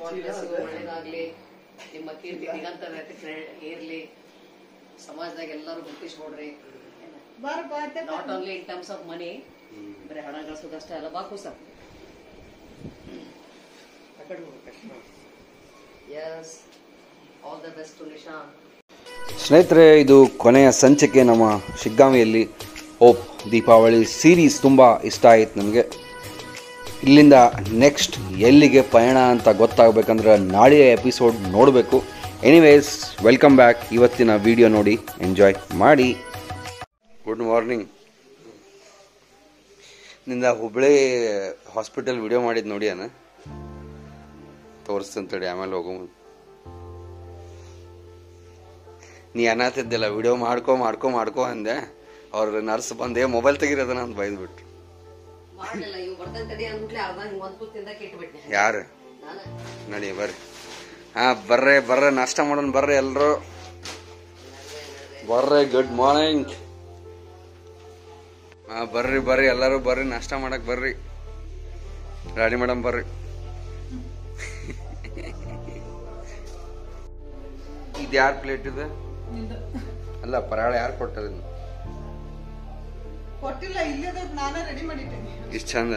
ಕಾಂಗ್ರೆಸ್ ಒಳ್ಳೇದಾಗ್ಲಿ, ನಿಮ್ಮ ಕೀರ್ತಿ ದಿಗಂತರ ಇರ್ಲಿ, ಸಮಾಜದಾಗ ಎಲ್ಲರೂ ಗುರುತಿಸ್ಕೊಡ್ರಿ. Not only in terms of money, ಬರೀ ಹಣ ಗಳಿಸೋದಷ್ಟೇ ಅಲ್ಲ, ಬಾಕು ಸರ್ ಸ್ನೇಹಿತರೆ, ಇದು ಕೊನೆಯ ಸಂಚಿಕೆ ನಮ್ಮ ಶಿಗ್ಗಾಂವಿಯಲ್ಲಿ. ಹೋಪ್ ದೀಪಾವಳಿ ಸೀರೀಸ್ ತುಂಬ ಇಷ್ಟ ಆಯಿತು ನಮಗೆ. ಇಲ್ಲಿಂದ ನೆಕ್ಸ್ಟ್ ಎಲ್ಲಿಗೆ ಪಯಣ ಅಂತ ಗೊತ್ತಾಗಬೇಕಂದ್ರೆ ನಾಳೆಯ ಎಪಿಸೋಡ್ ನೋಡಬೇಕು. Anyways, welcome back. ಇವತ್ತಿನ ವಿಡಿಯೋ ನೋಡಿ ಎಂಜಾಯ್ ಮಾಡಿ. Good morning. ನಿಂದ ಹುಬ್ಳಿ ಹಾಸ್ಪಿಟಲ್ ವಿಡಿಯೋ ಮಾಡಿದ್ದು ನೋಡಿ, ಅನ್ನ ತೋರಿಸ್ತಂತೇಳಿ ಆಮೇಲೆ ಹೋಗೋ ನೀ ಅನ್ನತಿದ್ದೆಲ್ಲ ವಿಡಿಯೋ ಮಾಡ್ಕೊ ಮಾಡ್ಕೊ ಮಾಡ್ಕೊ ಅಂದೆ. ಅವ್ರ ನರ್ಸ್ ಬಂದೆ ಮೊಬೈಲ್ ತೆಗಿರೋದನ್ನ ಅಂತ ಬೈದ್ಬಿಟ್ರು. ಯಾರು ನಡಿ ಬರ್ರಿ, ಹಾ ಬರ್ರೆ ಬರ್ರೆ, ನಾಷ್ಟ ಮಾಡೋಣ ಬರ್ರಿ, ಎಲ್ರು ಬರ್ರೆ. Good morning. ಹಾ ಬರ್ರಿ ಬರ್ರಿ, ಎಲ್ಲರೂ ಬರ್ರಿ, ನಾಷ್ಟ ಮಾಡಕ್ ಬರ್ರಿ. ರಾಣಿ ಮೇಡಮ್ ಬರ್ರಿ. ಇದು ಯಾರ ಪ್ಲೇಟ್ ಇದೆ? ಅಲ್ಲ, ಪರಾಳ ಯಾರು ಕೊಟ್ಟದ? ಇಷ್ಟ ಚಂದ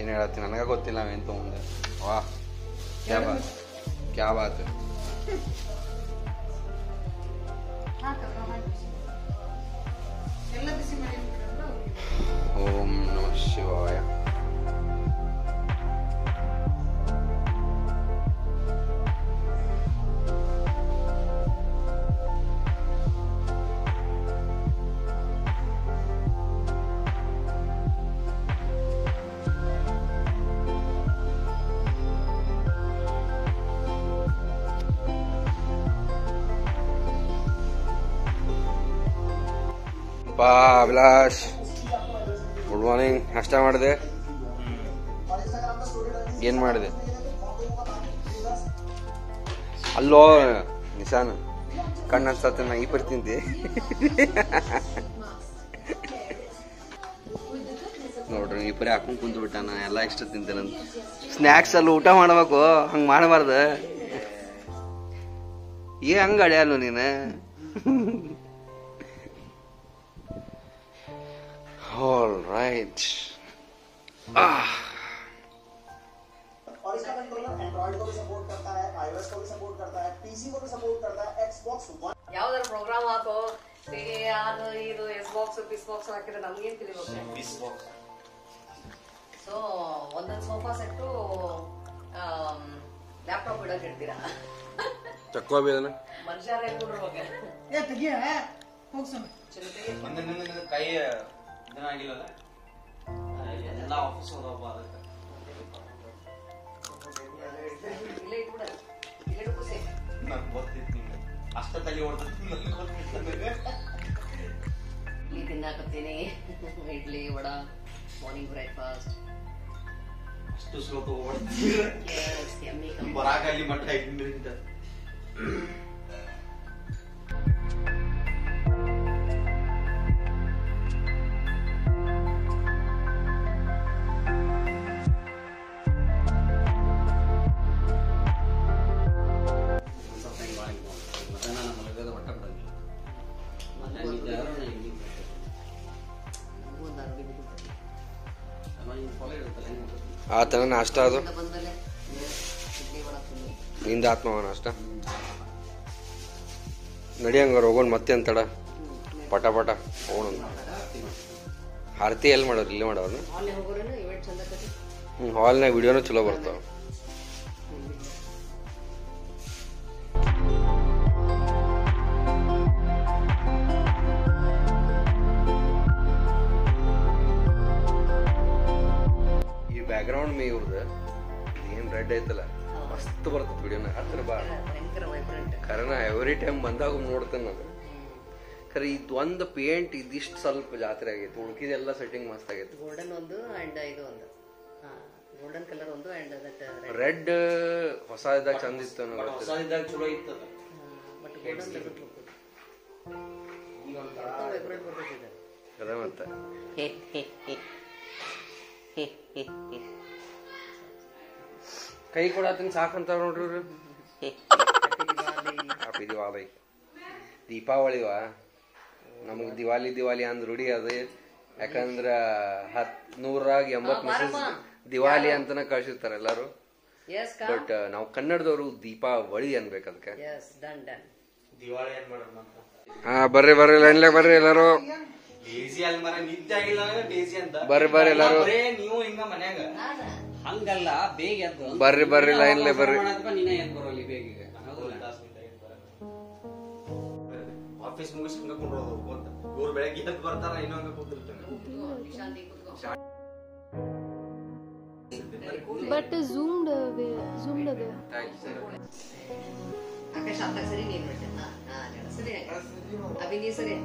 ಏನ್ ಹೇಳತ್ತಿ ನನಗ ಗೊತ್ತಿಲ್ಲ. ನಾವೇನ್ ತಗೊಂಡೆ? ವಾಹ್, ಕ್ಯಾ ಬಾತ್, ಕ್ಯಾ ಬಾತ್. ಓಂ ನಮಃ ಶಿವಾಯ. ಬಾ ಅಭಿಲಾಷ್, ಗುಡ್ ಮಾರ್ನಿಂಗ್. ನಾಷ್ಟ ಮಾಡಿದೆ? ಏನು ಮಾಡಿದೆ? ಅಲ್ಲೋ ನಿಶಾನ್, ಕಣ್ಣು ಹಚ್ಚತ್ತೆ ನಾ ಈ ಪರಿ ತಿಂತಿ ನೋಡ್ರಿ, ಈ ಪರಿ ಹಾಕೊಂಡು ಕುಂತು ಬಿಟ್ಟ. ನಾನು ಎಲ್ಲ ಇಷ್ಟ ತಿಂತೇನೆ ಸ್ನ್ಯಾಕ್ಸ್. ಅಲ್ಲಿ ಊಟ ಮಾಡಬೇಕು, ಹಂಗೆ ಮಾಡಬಾರ್ದ. ಏ ಹಂಗೆ ಅಳಿಯಲ್ಲ ನೀನು. All right. और इसका कंट्रोलर Android को भी सपोर्ट करता है, iOS को भी सपोर्ट करता है, PC को भी सपोर्ट करता है, Xbox One. ಯಾವ್ದಾರ ಪ್ರೋಗ್ರಾಮ್ ಆತೋ ತೆಗೆ ಯಾರು ಇದು Xbox Xbox ಹಾಕಿದ್ರೆ ನಮಗೇನು ತಿಳಿಯುತ್ತೆ? Xbox. So ಒಂದೊಂದು ಸೋಫಾ ಸೆಟ್ಟು ಲ್ಯಾಪ್ಟಾಪ್ ಇಡೋಕೆ ಇಡ್ತೀರಾ? ತಕ್ಕೋಬೇಕಲ್ಲ. ಮನುಷ್ಯರೇ ಕೂಡ್ರು ಹೋಗಿ. ಏ ತೆಗೆ ಹೋಗ್ಸೋಣ. ಚಲೋ ತೆಗೆ. ಒಂದೊಂದು ಕೈ ಆಗಿಲ್ಲ ಎಲ್ಲ ಆಫೀಸ್ ಹೋದಪ್ಪ. ಅದಕ್ಕೆ ಅಷ್ಟ ತಲೆ ಹೊಡ್ತೀನಿ. ತಿನ್ನಾಕತ್ತೀನಿ ಇಡ್ಲಿ ವಡಾ ಮಾರ್ನಿಂಗ್ ಬ್ರೇಕ್ಫಾಸ್ಟ್. ಅಷ್ಟು ಸ್ಲೋ ತಗೋಬಾರ್ದು, ಬರಾಕಲ್ಲಿ ಮಟ್ಟ ಇದ್ರಿಂದ. ಆತನ ನಾಷ್ಟ ಅದು ನಿಂದ ಆತ್ಮವ ನಾಷ್ಟ ನಡಿಯಂಗಾರ ಹೋಗೋಣ. ಮತ್ತೆ ಅಂತಡ ಪಟ ಪಟ ಹೋಗೋಣ. ಆರತಿ ಎಲ್ಲಿ ಮಾಡೋರು? ಇಲ್ಲೇ ಮಾಡೋರು. ಹ್ಞೂ, ಹಾಲ್ನಾಗ ವಿಡಿಯೋನೂ ಚಲೋ ಬರ್ತಾವೆ. ಬ್ಯಾಕ್ಗ್ರೌಂಡ್ ಮೇ ಇವ್ರದ್ದು ಏನು ರೆಡ್ ಐತಲ್ಲ, ಮಸ್ತ್ ಬರ್ತದೆ ವಿಡಿಯೋನ. ಹತ್ರ ಬಾ ಕರನ ಎವ್ರಿ ಟೈಮ್ ಬಂದಾಗ ನೋಡ್ತೇನೆ ನಾನು. ಖರೆ ಇದು ಒಂದು ಪೇಂಟ್ ಇದಿಷ್ಟು ಸ್ವಲ್ಪ ಜಾತ್ರೆ ಆಗೈತೆ, ಉಳ್ಕಿದೆಲ್ಲ ಸೆಟ್ಟಿಂಗ್ ಮಸ್ತ್ ಆಗೈತೆ. ಗೋಲ್ಡನ್ ಒಂದು ಆ್ಯಂಡ್ ಇದು ಒಂದು ಗೋಲ್ಡನ್ ಕಲರ್ ಒಂದು ಆ್ಯಂಡ್ ಅದಕ್ಕೆ ರೆಡ್ ಹೊಸದಾಗ ಚಂದ ಇತ್ತು ಅನ್ನೋ ಹೊಸದಾಗ ಚಲೋ ಇತ್ತು. ಬಟ್ ಗೋಲ್ಡನ್ ತಗೊಂಡು ಹೋಗ್ಬೋದು ಅದ ಮತ್ತೆ. ಕೈ ಕೊಡಾತನ್ ಸಾಕು ಅಂತ ನೋಡ್ರಿ ಅವರು ಹ್ಯಾಪಿ ದಿವಾಲಿ ದೀಪಾವಳಿವಾ ನಮಗೆ ದಿವಾಲಿ ದಿವಾಲಿ ಅಂದ ರೂಢಿ ಅದು ಯಾಕಂದ್ರೆ 100 ಮೆಸೇಜ್ ದಿವಾಲಿ ಅಂತನ ಕಳಿಸುತ್ತಾರೆ ಎಲ್ಲರೂ ಬಟ್ ನಾವು ಕನ್ನಡದವರು ದೀಪಾವಳಿ ಅನ್ಬೇಕು ಅದಕ್ಕೆ ದಿವಾಳಿ ಏನ್ ಮಾಡೋಣ ಅಂತ ಬರ್ರಿ ಬರ್ರಿ ಲೈನ್ಲಾಗ ಬರ್ರಿ ಎಲ್ಲರೂ ಡೇಜಿ ಅಲ್ಲಿ ಮರ ನಿದ್ದೆ ಆಗಿಲ್ಲ ಡೇಜಿ ಅಂತ ಬರ್ರಿ ಬರ್ರಿ ಎಲ್ಲರೂ ಬರೇ ನೀವು ಹಿಂಗ ಮನ್ಯಾಗ ಹಂಗಲ್ಲ ಬೇಗ ಎದ್ದು ಬರ್ರಿ ಬರ್ರಿ ಲೈನ್ಲೇ ಬರ್ರಿ ನೀನೇ ಎದ್ದು ಬರೋಲಿ ಬೇಗ ಈಗ ಆಫೀಸ್ ಮುಗಿಸಿ ಹಿಂಗ ಕೊಂಡ್ರೋದು ಅಂತ ಇವ್ರು ಬೆಳಗ್ಗೆ ಎದ್ದು ಬರ್ತಾರ ಇನ್ನೊಂದು ಕೂತಿರ್ತಾನೆ ಶಾಂತಿ ಕೂತ್ಕೋ ಬಟ್ ಜೂಮ್ಡ್ ಅವೇ ಜೂಮ್ಡ್ ಅವೇ ಆಕಾಶ ಅಂತ ಸರಿ ನೀನು ಹೇಳ್ತನಾ ಹಾ ಸರಿ ಅಭಿ ನೀ ಸರಿ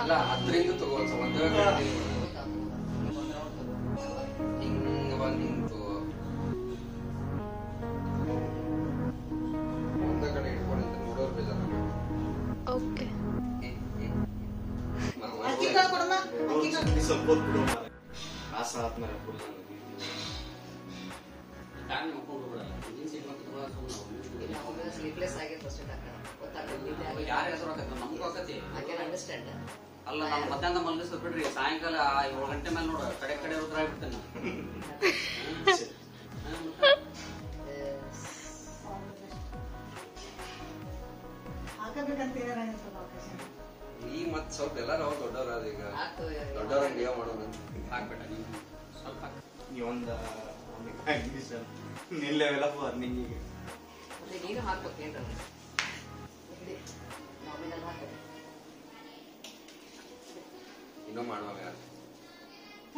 ಅಲ್ಲ ಅದರಿಂದ ತಗೊಂಡ ಸಂಬಂಧ साथ में रखो टाइम को बड़ा इंजन से मत थोड़ा सुन हो गया स्लीपलेस आगे फर्स्ट टाका पता नहीं यार ऐसा रखता हमको आते आई कैन अंडरस्टैंड ಅಲ್ಲ ನಾನು ಮಧ್ಯಾಹ್ನ ಮಲ್ಗಿಸ್ತ ಬಿಡ್ರಿ ಸಾಯಂಕಾಲ 7 ಗಂಟೆ ಮೇಲೆ ನೋಡು ಕಡೆ ಉದ್ರ ಆಗ್ಬಿಡ್ತಾನೆ ಹಾಗಾದ್ರೆ ಕಂತೇನ ಅಂತ ಅವಕಾಶ ಈ ಮತ್ ಸ್ವಲ್ಪ ಎಲ್ಲರೂ ದೊಡ್ಡವರಾದ ಈಗ ದೊಡ್ಡವರ ನಿಯಮ ಮಾಡೋದು ಹಾಕ್ಬಿಡ ನೀವು ಸ್ವಲ್ಪ ನೀವು ಒಂದು ಕಂಡೀಷನ್ ನಿನ್ ಲೆವೆಲ್ ಆಫ್ ಅರ್ನಿಂಗ್ ಗೆ ಅಂದ್ರೆ ನೀನು ಹಾಕಬೇಕು ಅಂತ ಇದೆ ನಾಮಿನಲ್ ಹಾಕಬೇಕು ಇನ್ನು ಮಾಡೋಣ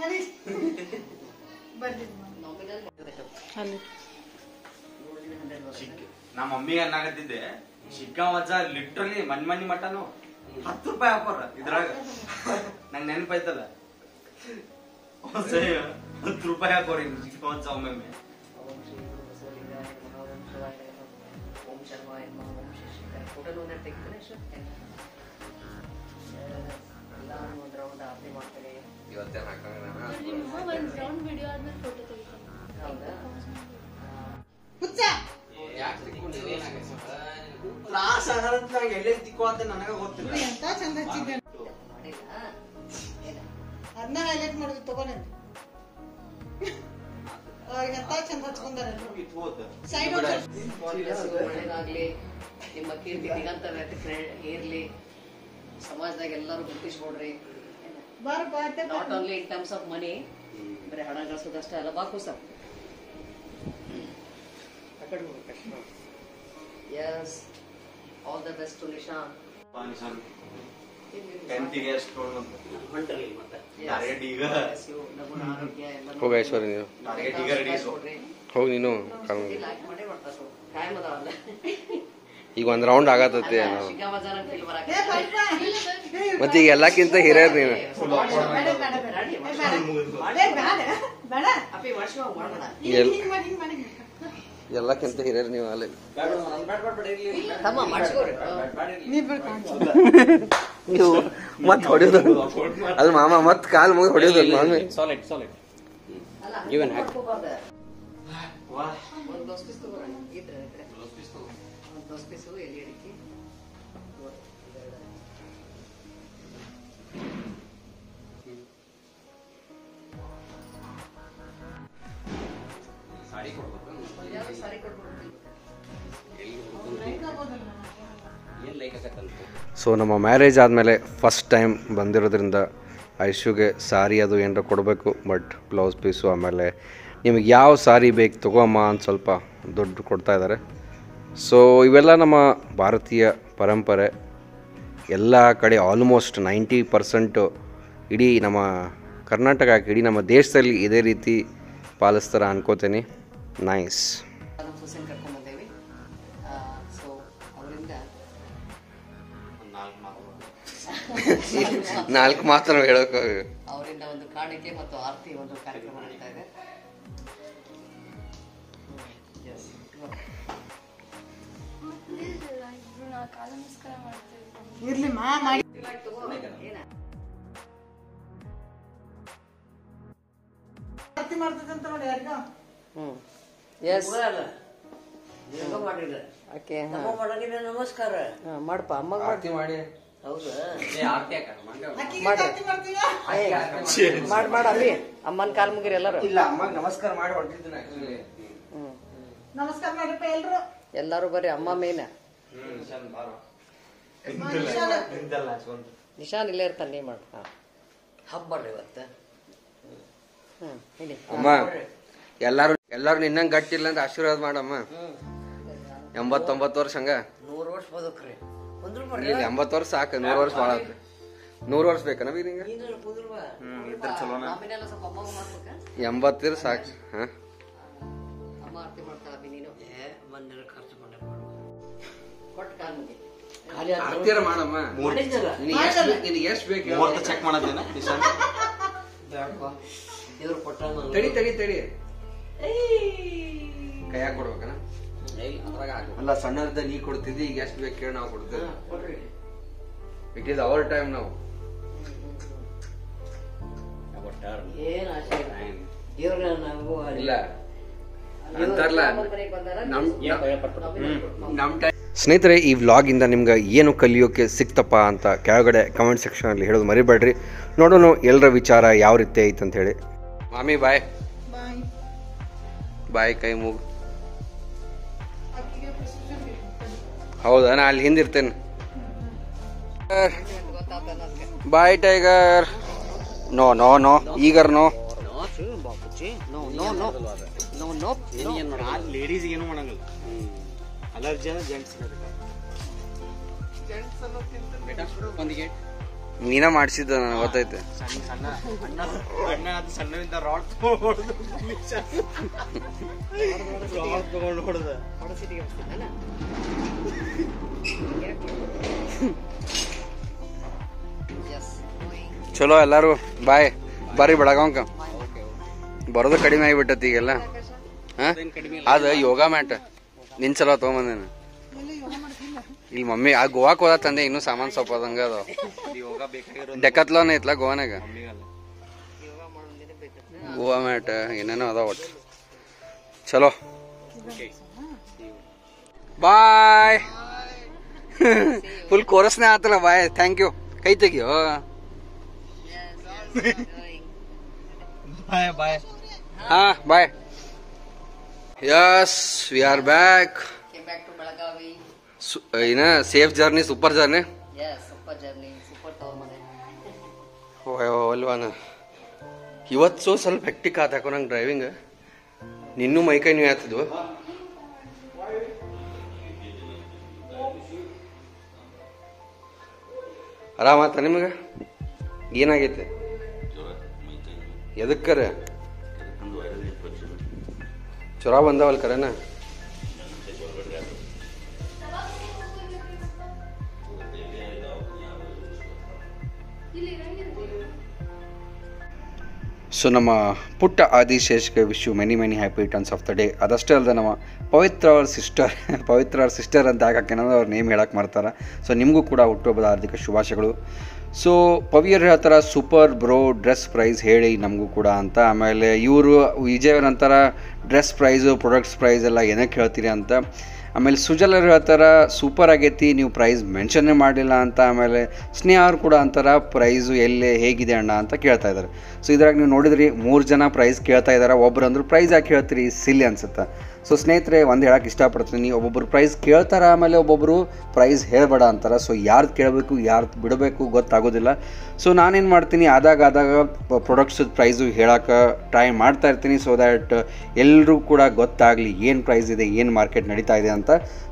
ಯಾರ್ ಹೇಳಿ ಬರ್ಲಿ ನಾಮಿನಲ್ ಹಾಕಿ ನಮ್ಮ ಮಮ್ಮಿ ಅನ್ನಾಗತ್ತಿದ್ದೆ ಶಿಕ್ಕಾ ವಜಾ ಲಿಟರಲಿ ಮನ್ಮನಿ ಮಟನೋ 10 ರೂಪಾಯಿ ಹಾಕೋರ ಇದ್ರಾಗ ನಂಗೆ ನೆನಪಾಯ್ತಲ್ಲ ಸರಿ 10 ರೂಪಾಯಿ ಹಾಕೋರ ಇನ್ಸ್ಕೊಂಡ್ ಜಾಮೆ ಮೇ ಓಂ ಶ್ರೀ ಗುರುಸಲಿಂಗಾಯ ಮಹಾವಂತರಾಯ ಓಂ ಶರ್ವಾಯ ಮಹಾವಂತಶಿಕಾಯ ಫೋಟೋನ ತೆಗೆದ್ರೆ ಶುಭ ಎಲ್ಲರೂ ಒಂದು ರೌಂಡ್ ಆಪಿ ಮಾಡ್ತಾರೆ ಇವತ್ತೇ ಹಾಕೋಣ ನಾನು ಒಂದು ರೌಂಡ್ ವಿಡಿಯೋ ಆದ್ಮೇಲೆ ಫೋಟೋ ತೆಗಿತೀನಿ ಹೌದಾ ಹುಚ್ಚ ಯಾಕೆ ತಿಕ್ಕೊಂಡು ಏನಾಗುತ್ತೆ ಕ್ಲಾಸ್ ಆಗರಂತ ನನಗೆ ಎಲ್ಲೆಲ್ಲಿ ತಿಕ್ಕೋ ಅಂತ ನನಗೆ ಗೊತ್ತಿಲ್ಲ ಎಂತ ಚಂದ ಚಿದ್ದೆ ಮಾಡಿಲ್ಲ ಅದನ್ನ ಹೈಲೈಟ್ ಮಾಡಿ ತಗೋನೆ ಅವರಿಗೆ ಎಂತ ಚಂದ ಹಚ್ಕೊಂಡಾರೆ ಇದು ಹೋದ ಸೈಡ್ ಒಳ್ಳೆದಾಗ್ಲಿ ನಿಮ್ಮ ಕೀರ್ತಿ ನಿಗಂತ ಇರ್ಲಿ ಸಮಾಜದಾಗ ಎಲ್ಲರೂ ಗುರುತಿಸ್ಕೊಡ್ರಿ not only in terms of money ಬರೀ ಹಣ ಗಳಿಸೋದಷ್ಟೇ ಅಲ್ಲ ಬಾಕು ಸರ್ ತಗೊಂಡು ಹೋಗ್ಬೇಕು Yes, all the best to Nishan. Nishan, 10th year student. Mentally, मतलब. अरे डीगर. हो गया शोर नहीं हो. अरे डीगर डीस हो. हो नहीं नो काम. क्या मत आला. ये वन राउंड आगा तो ते है ना. मतलब ये अलग किंतु हिरेर नहीं है. बड़ा. अभी वर्ष में हुआ ना. ಎಲ್ಲ ಕೆಂತ ಹಿರಿಯರು ನೀವು ಅಲ್ಲ ತಮ್ಮ ಮಾಡ್ಸ್ಕೋರಿ ನೀವು ಮತ್ತೆ ಹೊಡೆಯೋದು ಅದು ಮಾಮ ಮತ್ತೆ ಕಾಲ್ ಮುಗಿ ಹೊಡೆಯೋದು ಮಾಮಿ ಸಾಲಿಡ್ ಸಾಲಿಡ್ ಗಿವನ್ ಹ್ಯಾಕ್ ವಾ ಒಂದು ದೋಸ್ ಪೀಸ್ ತಗೋರ ಇದ್ರೆ ದೋಸ್ ಪೀಸ್ ತಗೋ ಒಂದು ದೋಸ್ ಪೀಸ್ ಎಲ್ಲಿ ಅಡಿಕೆ ಸಾಡಿ ಕೊಡು ಸೊ ನಮ್ಮ ಮ್ಯಾರೇಜ್ ಆದಮೇಲೆ ಫಸ್ಟ್ ಟೈಮ್ ಬಂದಿರೋದ್ರಿಂದ ಐಶುಗೆ ಸಾರಿ ಅದು ಏನರ ಕೊಡಬೇಕು ಬಟ್ ಬ್ಲೌಸ್ ಪೀಸು ಆಮೇಲೆ ನಿಮಗೆ ಯಾವ ಸಾರಿ ಬೇಕು ತಗೋಮ್ಮ ಅಂತ ಸ್ವಲ್ಪ ದುಡ್ಡು ಕೊಡ್ತಾ ಇದ್ದಾರೆ ಸೊ ಇವೆಲ್ಲ ನಮ್ಮ ಭಾರತೀಯ ಪರಂಪರೆ ಎಲ್ಲ ಕಡೆ ಆಲ್ಮೋಸ್ಟ್ 90% ಇಡೀ ನಮ್ಮ ಕರ್ನಾಟಕಕ್ಕೆ ಇಡೀ ನಮ್ಮ ದೇಶದಲ್ಲಿ ಇದೇ ರೀತಿ ಪಾಲಿಸ್ತಾರೆ ಅನ್ಕೋತೀನಿ ನೈಸ್ ನಾಲ್ಕು ಮಾತ್ರ ಹೇಳೋಕೆ ವತಿಯಿಂದ ಒಂದು ಕಾಣಿಕೆ ಮತ್ತು ಆರತಿ ಒಂದು ಕಾರ್ಯಕ್ರಮ ನಡೀತಾ ಇದೆ. ಎಸ್ ಪ್ಲೀಸ್ ಲೈಕ್ ಬ್ರೋ ನಾ ಕಾಲ ನಮಸ್ಕಾರ ಮಾಡ್ತೀವಿ ಇರ್ಲಿ ಮಾ ಮಾಡಿ ಲೈಕ್ ತಗೋ ಏನ ಆರತಿ ಮಾಡ್ತಿದ್ದೆ ಅಂತ ನೋಡಿ ಯಾರಿಗಾ ಎಸ್ ಊರಲ್ಲ ಏನೋ ಮಾಡಿದ್ರೆ ಓಕೆ ನಮೋ ಮಾಡಕ್ಕೆ ನಮಸ್ಕಾರ ಮಾಡಪ್ಪ ಅಮ್ಮಗ ಆರತಿ ಮಾಡಿ अम्मन काल मुगिरी नमस्कार नमस्कार बरी अम्म मेन निशान इल्ले इर्ताने हब्बा गट्टिल्ल अंत आशीर्वाद माडम्मा 89 वर्ष हंगा 100 वर्ष बदुक्री वर्ष साक 100 वर्ष भाला 100 वर्ष बेकना चलो साक कया कोडबेकना ಅಲ್ಲ ಸಣ್ಣದ ನೀ ಕೊಡ್ತಿದ್ದಿ ಈಗ ಎಷ್ಟು ಬೇಕು ಕೇಳ ನಾವು ಕೊಡ್ತೀವಿ it is our time now our turn ಏನು ಆಶೆ ಇರಲ್ಲ ನಾವು ಇಲ್ಲ ಅಂತರಲ್ಲ ನಮ್ಮ ಟೈಮ್ ಸ್ನೇಹಿತರೆ ಈ ವ್ಲಾಗ್ ಇಂದ ನಿಮಗೆ ಏನು ಕಲಿಯೋಕೆ ಸಿಕ್ತಪ್ಪ ಅಂತ ಕೆಳಗಡೆ ಕಮೆಂಟ್ ಸೆಕ್ಷನ್ ಅಲ್ಲಿ ಹೇಳೋದು ಮರಿಬೇಡಿ ನೋಡೋಣ ಎಲ್ಲರ ವಿಚಾರ ಯಾವ ರೀತಿ ಐತೆ ಅಂತ ಹೇಳಿ ಮಾಮಿ ಬಾಯ್ ಬಾಯ್ ಬಾಯ್ ಕೈ ಮುಗ ಹೌದಾ ನಾನು ಅಲ್ಲಿ ಹಿಂದಿರ್ತೇನೆ ಬಾಯ್ ಟೈಗರ್ ನೋ ನೋ ನೋ ಈಗರ್ no Bapuji no no no no no ಏನ್ ನೋಡ ಆ ಲೇಡೀಸ್ ಏನು ಮಾಡಂಗಿಲ್ಲ ಅಲರ್ಜಿ ಜೆಂಟ್ಸ್ ಇರಬೇಕು ಜೆಂಟ್ಸ್ ಅನ್ನು ತಿಂತಾರೆ ಬೇಟಾ ಸುರು ಬಂದಿಗೆ ನೀನ ಮಾಡಿಸಿದ ನನಗೆ ಗೊತ್ತೈತೆ ಸಣ್ಣ ಸಣ್ಣ ಅಣ್ಣ ಅಣ್ಣ ಅದು ಸಣ್ಣದಿಂದ ರಾಡ್ ತಗೊಂಡು ರಾಡ್ ತಗೊಂಡು ಹೊಡೆದ ಹೊಡೆಸಿಟಿಗೆ ಅಷ್ಟೇನಾ चलो ಎಲ್ಲರೂ ಬಾಯ್ ಬಾರಿ ಬೆಳಗಾಂಕ ಬರೋದು ಕಡಿಮೆ ಆಗಿಬಿಟ್ಟತಿ ಈಗೆಲ್ಲ ಅದು ಯೋಗ ಮ್ಯಾಟ್ ನಿನ್ ಚಲೋ ತಗೊಂಬಂದೇನು ಇಲ್ಲಿ ಮಮ್ಮಿ ಆ ಗೋವಾಕ್ ಹೋದ ತಂದೆ ಇನ್ನೂ ಸಾಮಾನು ಸ್ವಲ್ಪ ಅದಂಗ ಅದು ಡೆಕತ್ಲೋನ್ ಐತ್ಲ ಗೋವಾನಾಗ ಗೋವಾ ಮ್ಯಾಟ್ ಏನೇನೋ ಅದಾವ ಒಟ್ಟು ಚಲೋ ಬಾಯ್ फुल कोरस ने आता बाय थैंक यू कई तक बाय बाय हाँ bye yes we are back to Belagavi in safe journey super journey yes super journey super tower मने ओए ओल्वाना इवत सो ಸ್ವಲ್ಪ ಹೆಕ್ಟಿಕ್ ಆತ ಹಾಕೋ ನಂಗೆ ಡ್ರೈವಿಂಗ್ ನಿನ್ನೂ ಮೈಕೈ ನೀ ಆತದು आराम आता निम्ग ऐन यदर ज्वर बंदवल करेना सो नम पुट्ट आदिशेष के विश्व many many happy returns of the day अदस्टे अल्ल नम पवित्र और सिस्टर अंत हाकि और नेम हेळक मारतार सो निमगू कूड़ा हुट्टुहब्बद हार्दिक शुभाशयगळु सो ಪವಿಯರ್ ಹೇಳ್ತಾರ ಸೂಪರ್ ಬ್ರೋ ಡ್ರೆಸ್ ಪ್ರೈಸ್ ಹೇಳಿ ನಮಗೂ ಕೂಡ ಅಂತ ಆಮೇಲೆ ಇವರು ವಿಜಯವ್ರ ಅಂತಾರ ಡ್ರೆಸ್ ಪ್ರೈಸು ಪ್ರಾಡಕ್ಟ್ಸ್ ಪ್ರೈಸ್ ಎಲ್ಲ ಏನಕ್ಕೆ ಹೇಳ್ತೀರಿ ಅಂತ ಆಮೇಲೆ ಸುಜಲರು ಹೇಳ್ತಾರ ಸೂಪರ್ ಆಗೈತಿ ನೀವು ಪ್ರೈಸ್ ಮೆನ್ಷನ್ನೇ ಮಾಡಲಿಲ್ಲ ಅಂತ ಆಮೇಲೆ ಸ್ನೇಹರು ಕೂಡ ಅಂತಾರ ಪ್ರೈಸು ಎಲ್ಲೇ ಹೇಗಿದೆ ಅಣ್ಣ ಅಂತ ಕೇಳ್ತಾ ಇದ್ದಾರೆ ಸೊ ಇದ್ರಾಗ ನೀವು ನೋಡಿದ್ರಿ ಮೂರು ಜನ ಪ್ರೈಸ್ ಕೇಳ್ತಾ ಇದ್ದಾರೆ ಒಬ್ಬರು ಅಂದರು ಪ್ರೈಸ್ ಯಾಕೆ ಹೇಳ್ತೀರಿ ಸಿಲ್ಲಿ ಅನ್ಸುತ್ತೆ ಸೊ ಸ್ನೇಹಿತರೆ ಒಂದು ಹೇಳಕ್ಕೆ ಇಷ್ಟಪಡ್ತೀನಿ ಒಬ್ಬೊಬ್ಬರು ಪ್ರೈಸ್ ಕೇಳ್ತಾರೆ ಆಮೇಲೆ ಒಬ್ಬೊಬ್ಬರು ಪ್ರೈಸ್ ಹೇಳಬೇಡ ಅಂತಾರೆ ಸೊ ಯಾರ್ದು ಕೇಳಬೇಕು ಯಾರ್ದು ಬಿಡಬೇಕು ಗೊತ್ತಾಗೋದಿಲ್ಲ ಸೊ ನಾನೇನು ಮಾಡ್ತೀನಿ ಆದಾಗ ಪ್ರಾಡಕ್ಟ್ಸ್ ಪ್ರೈಸು ಹೇಳೋಕ್ಕೆ ಟ್ರೈ ಮಾಡ್ತಾ ಇರ್ತೀನಿ ಸೊ ದ್ಯಾಟ್ ಎಲ್ಲರೂ ಕೂಡ ಗೊತ್ತಾಗಲಿ ಏನು ಪ್ರೈಸ್ ಇದೆ ಏನು ಮಾರ್ಕೆಟ್ ನಡೀತಾ ಇದೆ ಅಂತ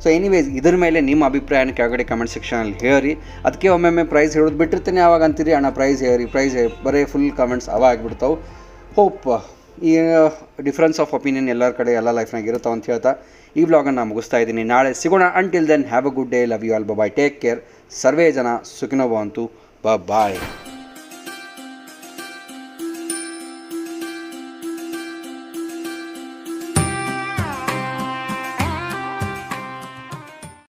ಸೊ ಎನಿವೇಸ್ ಇದ್ರ ಮೇಲೆ ನಿಮ್ಮ ಅಭಿಪ್ರಾಯನ ಕೆಳಗಡೆ ಕಮೆಂಟ್ ಸೆಕ್ಷನಲ್ಲಿ ಹೇಳಿರಿ ಅದಕ್ಕೆ ಒಮ್ಮೊಮ್ಮೆ ಪ್ರೈಸ್ ಹೇಳೋದು ಬಿಟ್ಟಿರ್ತೀನಿ ಆವಾಗ ಅಂತೀರಿ ಅಣ್ಣ ಪ್ರೈಸ್ ಹೇಳಿ ಪ್ರೈಸ್ ಹೇಳಿ ಬರೀ ಫುಲ್ ಕಮೆಂಟ್ಸ್ ಅವ ಆಗಿಬಿಡ್ತಾವೆ ಹೋಪ್ ಈ ಡಿಫರೆನ್ಸ್ ಆಫ್ ಒಪಿನಿಯನ್ ಎಲ್ಲರ ಕಡೆ ಎಲ್ಲ ಲೈಫ್ನಾಗ ಇರುತ್ತವೆ ಅಂತ ಹೇಳ್ತಾ ಈ ವ್ಲಾಗನ್ನು ಮುಗಿಸ್ತಾ ಇದ್ದೀನಿ. ನಾಳೆ ಸಿಗೋಣ. Until then have a good day. Love you all. Bye. Take care. ಸರ್ವೇ ಜನ ಸುಖಿನೋ ಭವಂತು. ಬಾಯ್.